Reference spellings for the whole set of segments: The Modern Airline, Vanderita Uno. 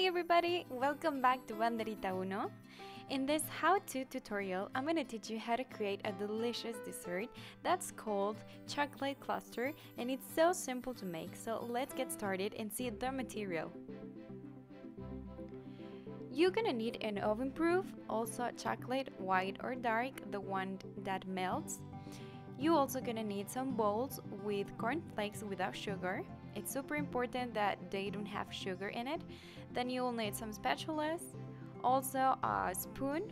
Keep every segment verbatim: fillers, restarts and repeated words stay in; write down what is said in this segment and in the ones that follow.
Hi everybody, welcome back to Vanderita Uno. In this how-to tutorial, I'm going to teach you how to create a delicious dessert that's called chocolate cluster, and it's so simple to make, so let's get started and see the material. You're going to need an oven proof, also chocolate, white or dark, the one that melts. You're also going to need some bowls with cornflakes without sugar. It's super important that they don't have sugar in it. Then you'll need some spatulas, also a spoon,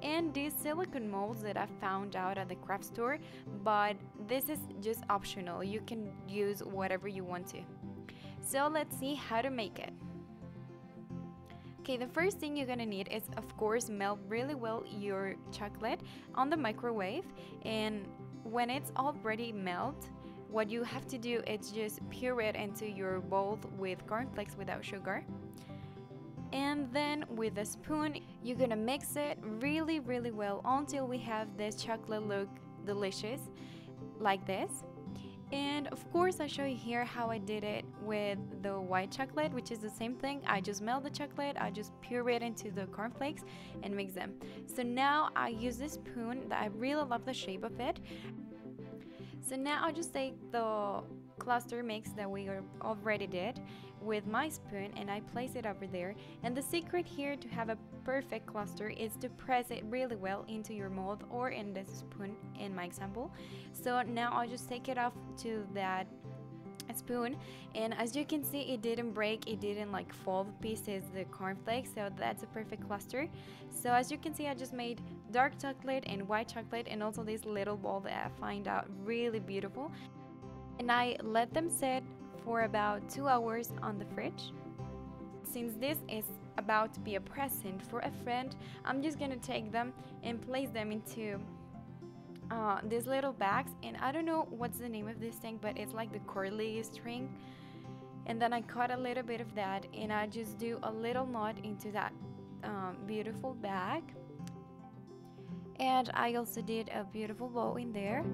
and these silicone molds that I found out at the craft store, but this is just optional. You can use whatever you want to. So let's see how to make it. Okay, the first thing you're gonna need is, of course, melt really well your chocolate on the microwave, and when it's already melted, what you have to do is just puree it into your bowl with cornflakes without sugar. And then with a spoon, you're gonna mix it really, really well until we have this chocolate look delicious, like this. And of course I show you here how I did it with the white chocolate, which is the same thing. I just melt the chocolate, I just puree it into the cornflakes and mix them. So now I use this spoon that I really love the shape of it. So now I'll just take the cluster mix that we already did with my spoon and I place it over there. And the secret here to have a perfect cluster is to press it really well into your mold, or in this spoon in my example. So now I'll just take it off to that spoon, and as you can see, it didn't break, it didn't like fall to pieces, the cornflakes, so that's a perfect cluster. So as you can see, I just made dark chocolate and white chocolate, and also this little ball that I find out really beautiful, and I let them sit for about two hours on the fridge. Since this is about to be a present for a friend, I'm just gonna take them and place them into Uh, these little bags, and I don't know what's the name of this thing, but it's like the curly string, and then I cut a little bit of that and I just do a little knot into that um, beautiful bag, and I also did a beautiful bow in there.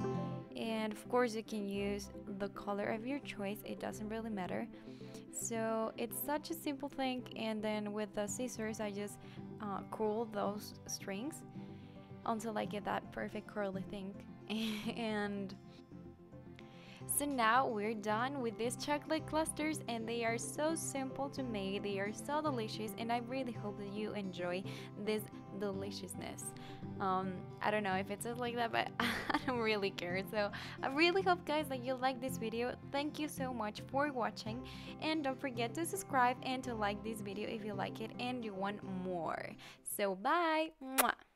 And of course you can use the color of your choice, it doesn't really matter. So it's such a simple thing, and then with the scissors I just uh, curl those strings until I get that perfect curly thing. And so now we're done with these chocolate clusters, and they are so simple to make, they are so delicious, and I really hope that you enjoy this deliciousness. um I don't know if it says like that, but I don't really care. So I really hope, guys, that you like this video. Thank you so much for watching, and don't forget to subscribe and to like this video if you like it and you want more. So bye. Mwah.